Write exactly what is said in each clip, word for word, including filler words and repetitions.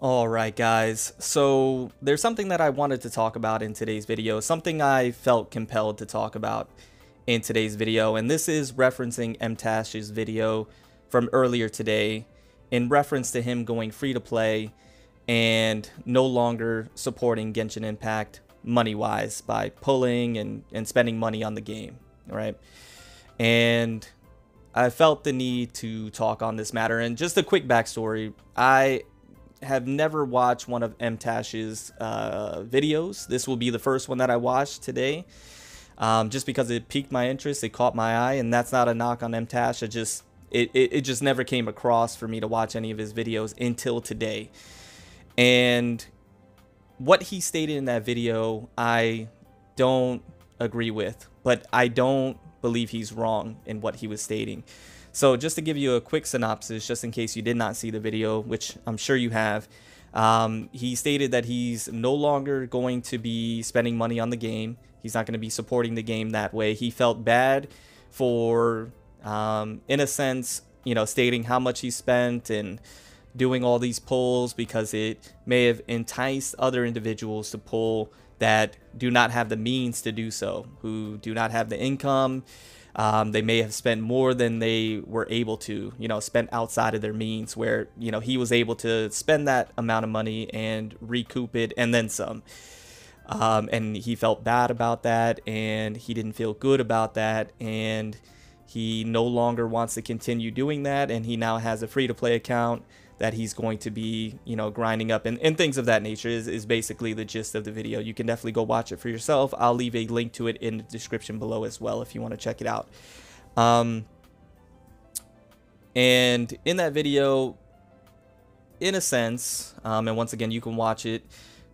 Alright guys, so there's something that I wanted to talk about in today's video, something I felt compelled to talk about in today's video, and this is referencing Mtash's video from earlier today in reference to him going free to play and no longer supporting Genshin Impact money-wise by pulling and, and spending money on the game, right? And I felt the need to talk on this matter, and just a quick backstory, I have never watched one of Mtash's uh, videos. This will be the first one that I watched today, um, just because it piqued my interest, it caught my eye, and that's not a knock on Mtash. It just it, it, it just never came across for me to watch any of his videos until today. And what he stated in that video, I don't agree with, but I don't believe he's wrong in what he was stating. So just to give you a quick synopsis, just in case you did not see the video, which I'm sure you have, um, he stated that he's no longer going to be spending money on the game. He's not going to be supporting the game that way. He felt bad for, um, in a sense, you know, stating how much he spent and doing all these pulls, because it may have enticed other individuals to pull that do not have the means to do so, who do not have the income. Um, they may have spent more than they were able to, you know, spent outside of their means, where, you know, he was able to spend that amount of money and recoup it and then some. Um, and he felt bad about that, and he didn't feel good about that, and he no longer wants to continue doing that, and he now has a free-to-play account that he's going to be, you know, grinding up and, and things of that nature is, is basically the gist of the video. You can definitely go watch it for yourself. I'll leave a link to it in the description below as well if you want to check it out. Um, and in that video, in a sense, um, and once again, you can watch it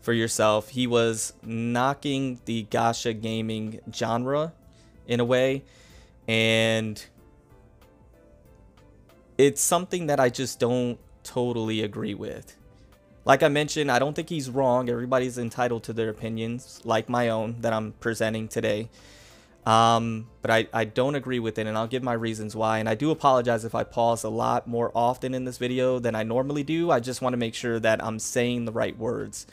for yourself, he was knocking the gacha gaming genre in a way, and it's something that I just don't totally agree with. Like I mentioned, I don't think he's wrong. Everybody's entitled to their opinions, like my own that I'm presenting today, um but I, I don't agree with it, and I'll give my reasons why. And I do apologize if I pause a lot more often in this video than I normally do. I just want to make sure that I'm saying the right words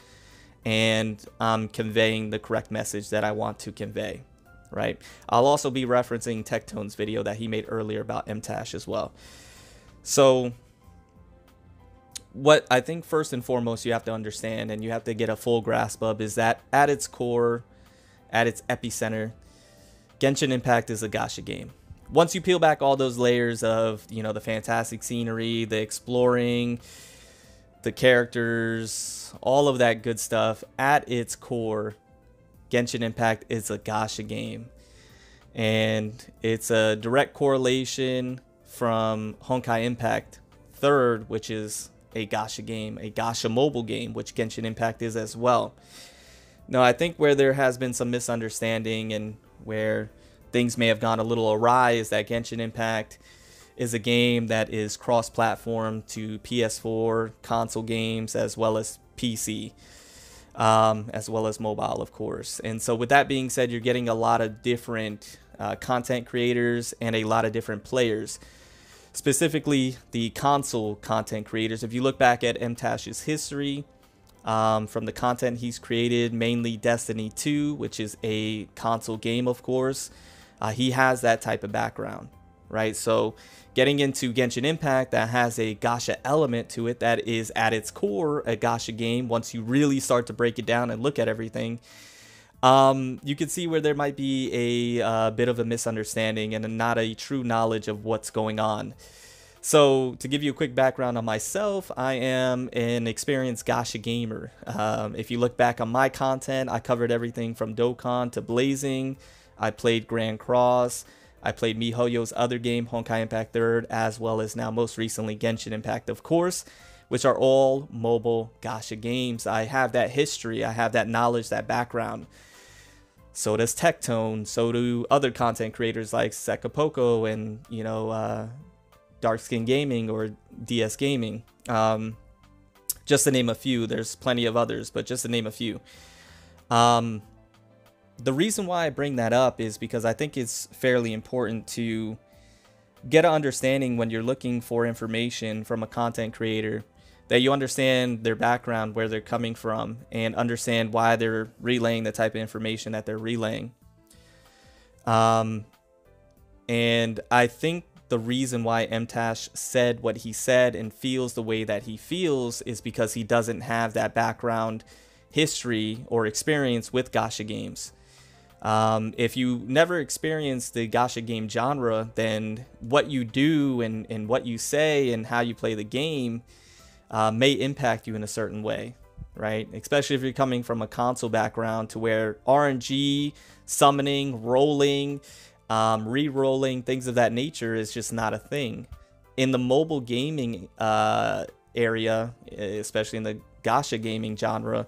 and I'm conveying the correct message that I want to convey, right? I'll also be referencing Tectone's video that he made earlier about Mtash as well. So what I think first and foremost you have to understand and you have to get a full grasp of is that at its core, at its epicenter, Genshin Impact is a gacha game. Once you peel back all those layers of, you know, the fantastic scenery, the exploring, the characters, all of that good stuff, at its core, Genshin Impact is a gacha game. And it's a direct correlation from Honkai Impact third, which is a gacha game, a gacha mobile game, which Genshin Impact is as well. Now, I think where there has been some misunderstanding and where things may have gone a little awry is that Genshin Impact is a game that is cross-platform to P S four, console games, as well as P C, um, as well as mobile, of course. And so with that being said, you're getting a lot of different uh, content creators and a lot of different players. Specifically, the console content creators. If you look back at Mtash's history, um, from the content he's created, mainly Destiny two, which is a console game, of course, uh, he has that type of background, right? So getting into Genshin Impact, that has a gacha element to it that is at its core a gacha game. Once you really start to break it down and look at everything, Um, you can see where there might be a uh, bit of a misunderstanding and a, not a true knowledge of what's going on. So to give you a quick background on myself, I am an experienced gacha gamer. Um, if you look back on my content, I covered everything from Dokkan to Blazing. I played Grand Cross. I played Mihoyo's other game, Honkai Impact third, as well as now most recently Genshin Impact, of course, which are all mobile gacha games. I have that history. I have that knowledge, that background. So does Tectone, so do other content creators like Sekapoko and, you know, uh, Dark Skin Gaming or D S Gaming. Um, just to name a few, there's plenty of others, but just to name a few. Um, the reason why I bring that up is because I think it's fairly important to get an understanding when you're looking for information from a content creator that you understand their background, where they're coming from, and understand why they're relaying the type of information that they're relaying. Um, and I think the reason why Mtash said what he said and feels the way that he feels is because he doesn't have that background history or experience with gacha games. Um, if you never experienced the gacha game genre, then what you do and, and what you say and how you play the game uh, may impact you in a certain way, right? Especially if you're coming from a console background to where R N G, summoning, rolling, um, re-rolling, things of that nature is just not a thing. In the mobile gaming uh, area, especially in the gacha gaming genre,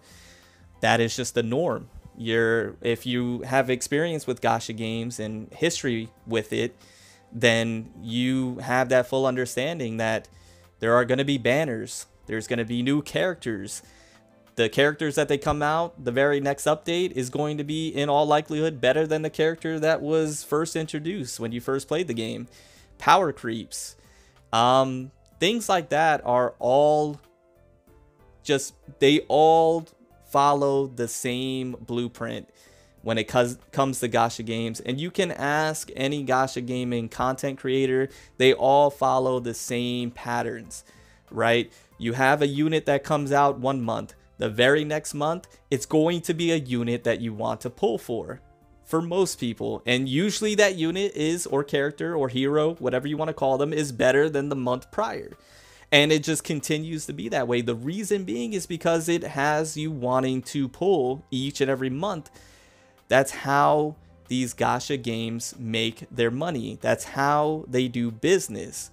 that is just the norm. You're, if you have experience with gacha games and history with it, then you have that full understanding that there are going to be banners, there's going to be new characters. The characters that they come out, the very next update is going to be in all likelihood better than the character that was first introduced when you first played the game. Power creeps, um, things like that are all just, they all follow the same blueprint when it comes to gacha games. And you can ask any gacha gaming content creator, they all follow the same patterns, right? You have a unit that comes out one month, the very next month it's going to be a unit that you want to pull for for most people, and usually that unit is, or character or hero, whatever you want to call them, is better than the month prior. And it just continues to be that way. The reason being is because it has you wanting to pull each and every month. That's how these gacha games make their money. That's how they do business.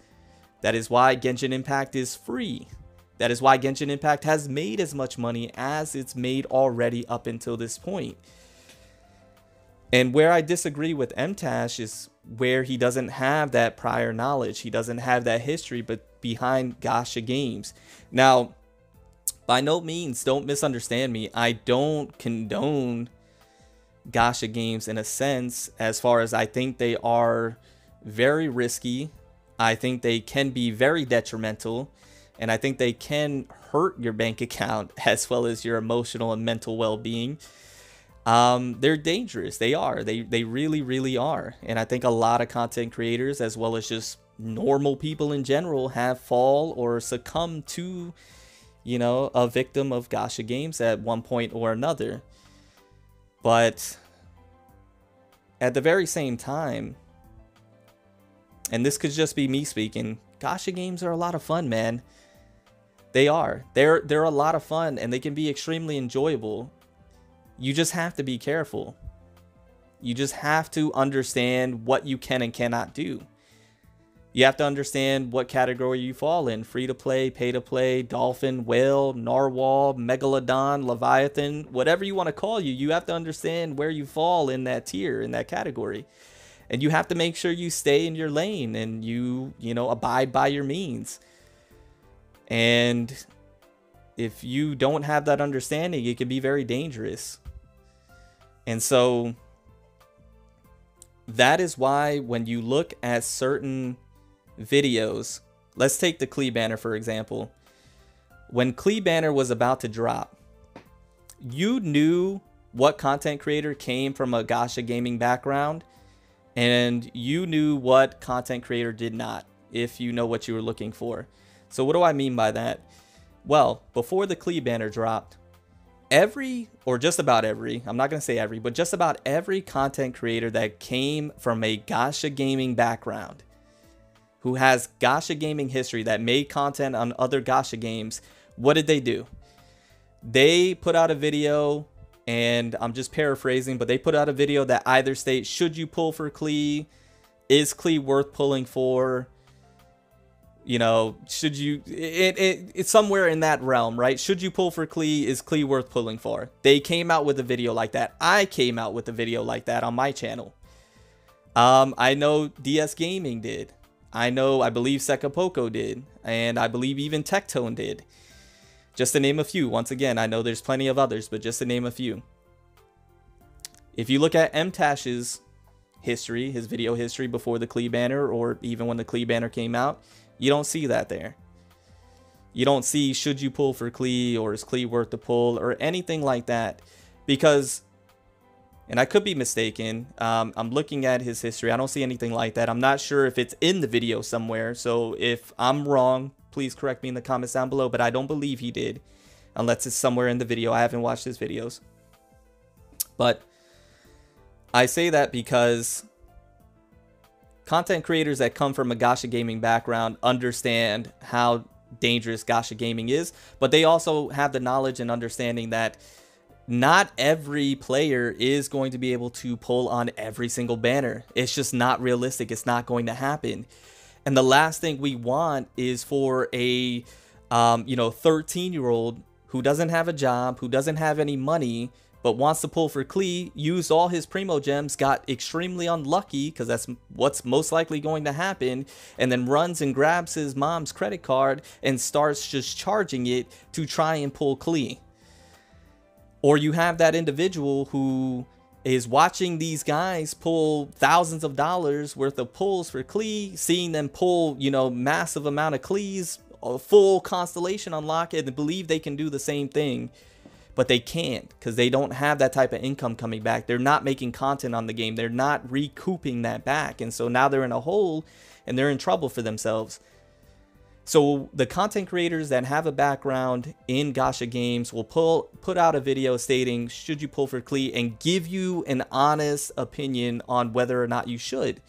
That is why Genshin Impact is free. That is why Genshin Impact has made as much money as it's made already up until this point. And where I disagree with Mtash is where he doesn't have that prior knowledge. He doesn't have that history but behind gacha games. Now, by no means, don't misunderstand me. I don't condone gacha games in a sense, as far as I think they are very risky. I think they can be very detrimental. And I think they can hurt your bank account as well as your emotional and mental well-being. Um, they're dangerous. They are. They, they really, really are. And I think a lot of content creators, as well as just normal people in general, have fall or succumb to, you know, a victim of gacha games at one point or another. But at the very same time, and this could just be me speaking, gacha games are a lot of fun, man. They are. They're, they're a lot of fun, and they can be extremely enjoyable. You just have to be careful. You just have to understand what you can and cannot do. You have to understand what category you fall in. Free to play, pay to play, dolphin, whale, narwhal, megalodon, leviathan, whatever you want to call you. You have to understand where you fall in that tier, in that category. And you have to make sure you stay in your lane and you, you know, abide by your means. And if you don't have that understanding, it can be very dangerous. And so that is why when you look at certain videos, let's take the Klee banner, for example. When Klee banner was about to drop, you knew what content creator came from a gacha gaming background, and you knew what content creator did not, if you know what you were looking for. So what do I mean by that? Well, before the Klee banner dropped, every, or just about every, I'm not going to say every, but just about every content creator that came from a gacha gaming background, who has gacha gaming history, that made content on other gacha games, what did they do? They put out a video, and I'm just paraphrasing, but they put out a video that either states, should you pull for Klee? Is Klee worth pulling for? You know, should you, it, it it's somewhere in that realm, right? Should you pull for Klee? Is Klee worth pulling for? They came out with a video like that. I came out with a video like that on my channel. Um, I know D S Gaming did. I know, I believe Sekapoko did. And I believe even Tectone did. Just to name a few. Once again, I know there's plenty of others, but just to name a few. If you look at Mtash's history, his video history before the Klee banner, or even when the Klee banner came out, you don't see that there. You don't see should you pull for Klee or is Klee worth the pull or anything like that, because, and I could be mistaken, um, I'm looking at his history. I don't see anything like that. I'm not sure if it's in the video somewhere. So if I'm wrong, please correct me in the comments down below, but I don't believe he did unless it's somewhere in the video. I haven't watched his videos. But I say that because content creators that come from a gacha gaming background understand how dangerous gacha gaming is, but they also have the knowledge and understanding that not every player is going to be able to pull on every single banner. It's just not realistic. It's not going to happen. And the last thing we want is for a um, you know, thirteen year old who doesn't have a job, who doesn't have any money, but wants to pull for Klee, used all his primo gems, got extremely unlucky, because that's what's most likely going to happen, and then runs and grabs his mom's credit card and starts just charging it to try and pull Klee. Or you have that individual who is watching these guys pull thousands of dollars worth of pulls for Klee, seeing them pull, you know, massive amount of Klees, a full constellation unlock, and believe they can do the same thing. But they can't, because they don't have that type of income coming back. They're not making content on the game. They're not recouping that back. And so now they're in a hole and they're in trouble for themselves. So the content creators that have a background in gacha games will pull put out a video stating, should you pull for Klee, and give you an honest opinion on whether or not you should.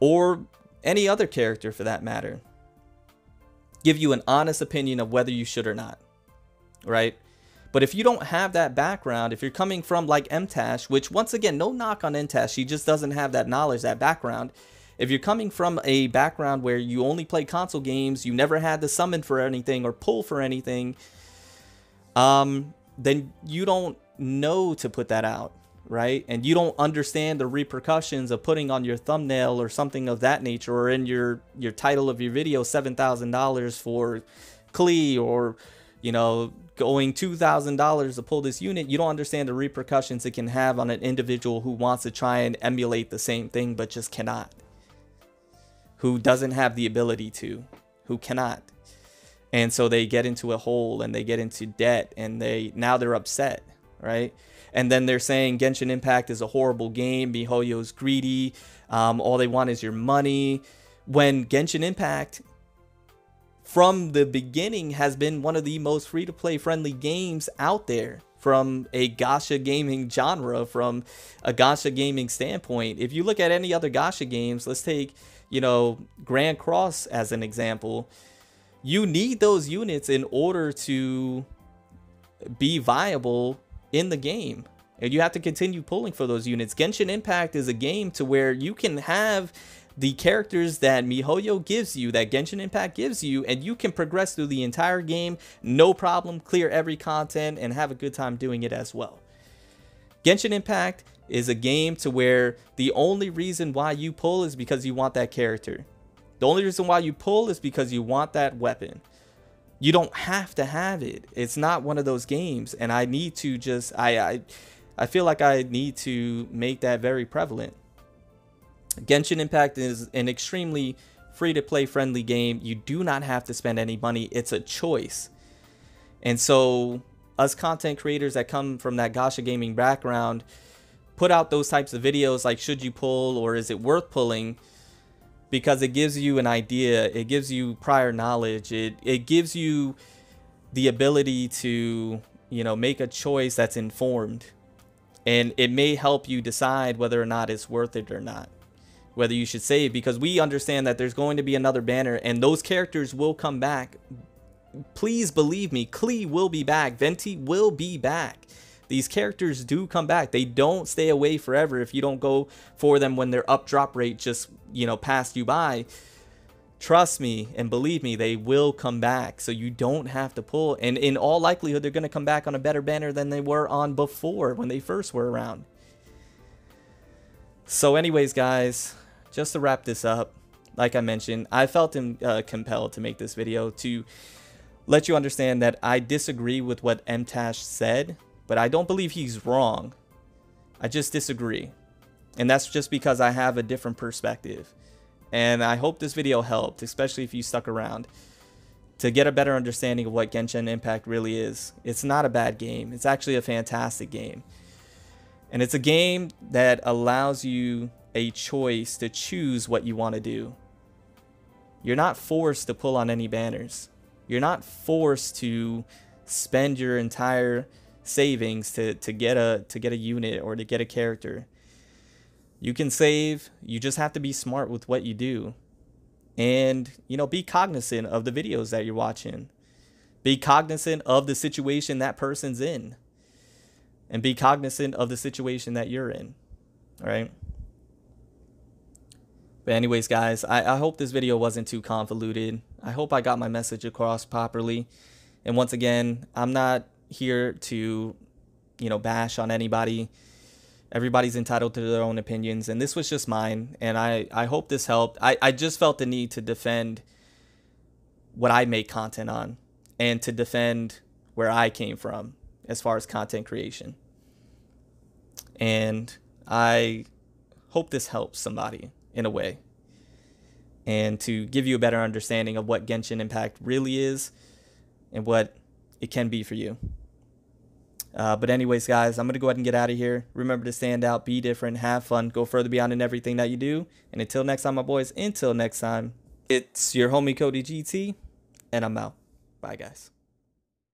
Or any other character for that matter. Give you an honest opinion of whether you should or not. Right? But if you don't have that background, if you're coming from like Mtash, which once again, no knock on Mtash, she just doesn't have that knowledge, that background. If you're coming from a background where you only play console games, you never had to summon for anything or pull for anything, um, then you don't know to put that out, right? And you don't understand the repercussions of putting on your thumbnail or something of that nature, or in your, your title of your video, seven thousand dollars for Klee, or, you know, going two thousand dollars to pull this unit. You don't understand the repercussions it can have on an individual who wants to try and emulate the same thing but just cannot, who doesn't have the ability to, who cannot. And so they get into a hole and they get into debt, and they now they're upset, right? And then they're saying Genshin Impact is a horrible game, Mihoyo's greedy, um, all they want is your money, when Genshin Impact from the beginning has been one of the most free-to-play friendly games out there from a gacha gaming genre, from a gacha gaming standpoint. If you look at any other gacha games, let's take, you know, Grand Cross as an example. You need those units in order to be viable in the game, and you have to continue pulling for those units. Genshin Impact is a game to where you can have the characters that Mihoyo gives you, that Genshin Impact gives you, and you can progress through the entire game, no problem, clear every content, and have a good time doing it as well. Genshin Impact is a game to where the only reason why you pull is because you want that character. The only reason why you pull is because you want that weapon. You don't have to have it. It's not one of those games, and I need to just, I, I, I feel like I need to make that very prevalent. Genshin Impact is an extremely free-to-play friendly game. You do not have to spend any money. It's a choice. And so us content creators that come from that gacha gaming background put out those types of videos like, should you pull or is it worth pulling? Because it gives you an idea. It gives you prior knowledge. It, it gives you the ability to, you know, make a choice that's informed. And it may help you decide whether or not it's worth it or not, whether you should save, because we understand that there's going to be another banner and those characters will come back. Please believe me, Klee will be back, Venti will be back. These characters do come back. They don't stay away forever if you don't go for them when their up drop rate just, you know, passed you by. Trust me and believe me, they will come back. So you don't have to pull, and in all likelihood they're going to come back on a better banner than they were on before when they first were around. So anyways guys, just to wrap this up, like I mentioned, I felt uh, compelled to make this video to let you understand that I disagree with what Mtash said, but I don't believe he's wrong. I just disagree. And that's just because I have a different perspective. And I hope this video helped, especially if you stuck around. to get a better understanding of what Genshin Impact really is. It's not a bad game. It's actually a fantastic game. And it's a game that allows you a choice to choose what you want to do. You're not forced to pull on any banners. You're not forced to spend your entire savings to, to get a to get a unit or to get a character. You can save. You just have to be smart with what you do. And, you know, be cognizant of the videos that you're watching. Be cognizant of the situation that person's in. And be cognizant of the situation that you're in. All right. But anyways, guys, I, I hope this video wasn't too convoluted. I hope I got my message across properly. And once again, I'm not here to, you know, bash on anybody. Everybody's entitled to their own opinions. And this was just mine. And I, I hope this helped. I, I just felt the need to defend what I make content on and to defend where I came from as far as content creation. And I hope this helps somebody in a way, and to give you a better understanding of what Genshin Impact really is and what it can be for you. Uh, but anyways, guys, I'm going to go ahead and get out of here. Remember to stand out, be different, have fun, go further beyond in everything that you do. And until next time, my boys, until next time, it's your homie Cody G T, and I'm out. Bye, guys.